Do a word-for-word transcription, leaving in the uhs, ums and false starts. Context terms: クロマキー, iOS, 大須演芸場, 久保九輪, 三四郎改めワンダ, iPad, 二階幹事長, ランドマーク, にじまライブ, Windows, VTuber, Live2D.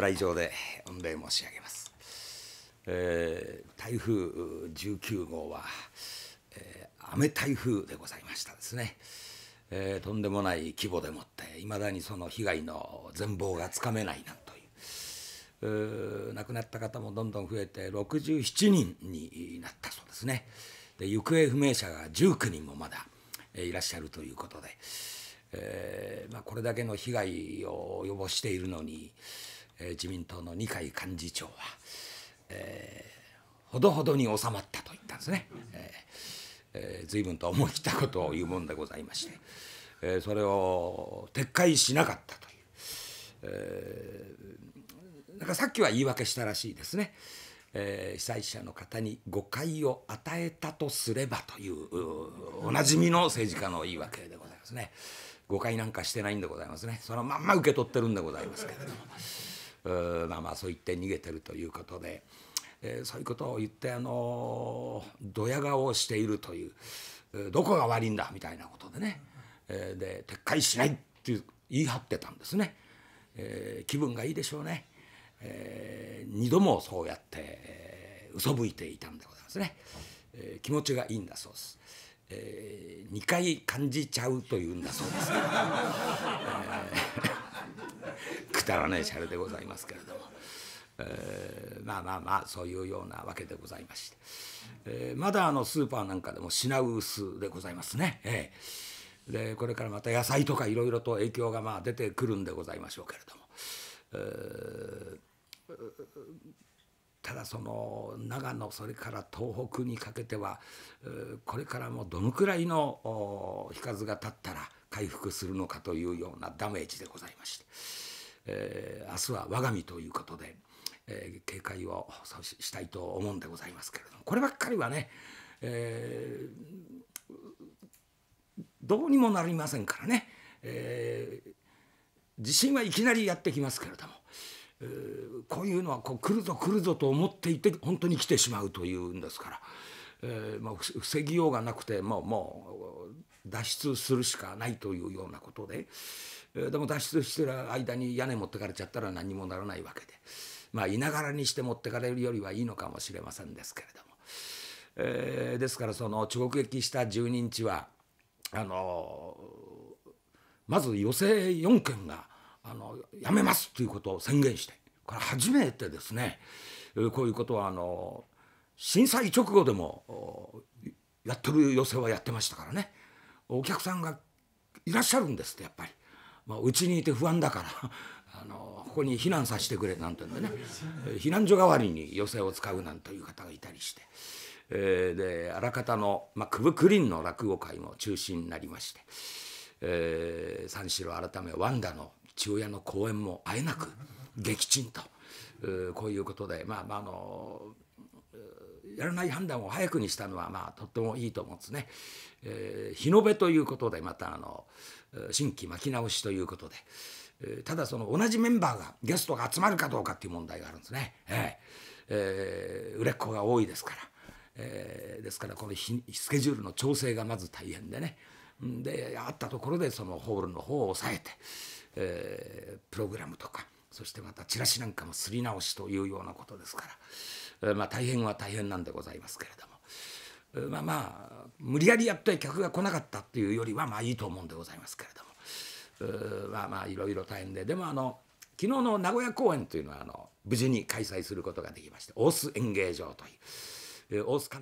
ご来場で御礼申し上げます。えー、台風じゅうきゅうごうは、えー、雨台風でございましたですね、えー、とんでもない規模でもっていまだにその被害の全貌がつかめないなんという、えー、亡くなった方もどんどん増えてろくじゅうななにんになったそうですね。で行方不明者がじゅうきゅうにんもまだいらっしゃるということで、えーまあ、これだけの被害を及ぼしているのに、えー、自民党の二階幹事長は、えー、ほどほどに収まったと言ったんですね。えーえー、随分と思い切ったことを言うもんでございまして、えー、それを撤回しなかったという、えー、なんかさっきは言い訳したらしいですね。えー、被災者の方に誤解を与えたとすればというおなじみの政治家の言い訳でございますね。誤解なんかしてないんでございますね。そのまんま受け取ってるんでございますけれども。まあまあそう言って逃げてるということで、えー、そういうことを言ってあのドヤ顔をしているという、どこが悪いんだみたいなことでね、えー、で撤回しないっていう言い張ってたんですね。えー、気分がいいでしょうね。えー、にどもそうやって、えー、嘘吹いていたんでございますね。えー、気持ちがいいんだそうです。えー、にかい感じちゃうというんだそうです、ね。えーくだらないシャレでございますけれども、えー、まあまあまあそういうようなわけでございまして、えー、まだあのスーパーなんかでも品薄でございますね。えー、でこれからまた野菜とかいろいろと影響がまあ出てくるんでございましょうけれども、えー、ただその長野それから東北にかけてはこれからもどのくらいの日数が経ったら回復するのかというようなダメージでございまして。えー、明日は我が身ということで、えー、警戒をしたいと思うんでございますけれども、こればっかりはね、えー、どうにもなりませんからね、えー、地震はいきなりやってきますけれども、えー、こういうのはこう来るぞ来るぞと思っていて本当に来てしまうというんですから、えーまあ、防ぎようがなくてもうもう脱出するしかないというようなことで。でも脱出してる間に屋根持ってかれちゃったら何にもならないわけで、まあいながらにして持ってかれるよりはいいのかもしれませんですけれども、えー、ですからその直撃したじゅうににちはあのまず余生よんけんがあのやめますということを宣言して、これ初めてですね。こういうことはあの震災直後でもやってる寄席はやってましたからね。お客さんがいらっしゃるんですって、やっぱり。うちにいて不安だからあのここに避難させてくれなんてんでね、避難所代わりに寄席を使うなんという方がいたりして、えー、であらかたの、まあ、久保九輪の落語会も中止になりまして、えー、三四郎改めワンダの父親の公演もあえなく撃沈と、えー、こういうことでまあまああのやらない判断を早くにしたのは、まあ、とってもいいと思うんですね。えー、日延べということでまたあの新規巻き直しということで、えー、ただその同じメンバーがゲストが集まるかどうかっていう問題があるんですね。えーえー、売れっ子が多いですから、えー、ですからこのスケジュールの調整がまず大変でね、であったところでそのホールの方を抑えて、えー、プログラムとかそしてまたチラシなんかもすり直しというようなことですから、えー、まあ大変は大変なんでございますけれども。まあまあ無理やりやって客が来なかったっていうよりはまあいいと思うんでございますけれども、まあまあいろいろ大変で、でもあの昨日の名古屋公演というのはあの無事に開催することができまして、大須演芸場という大須観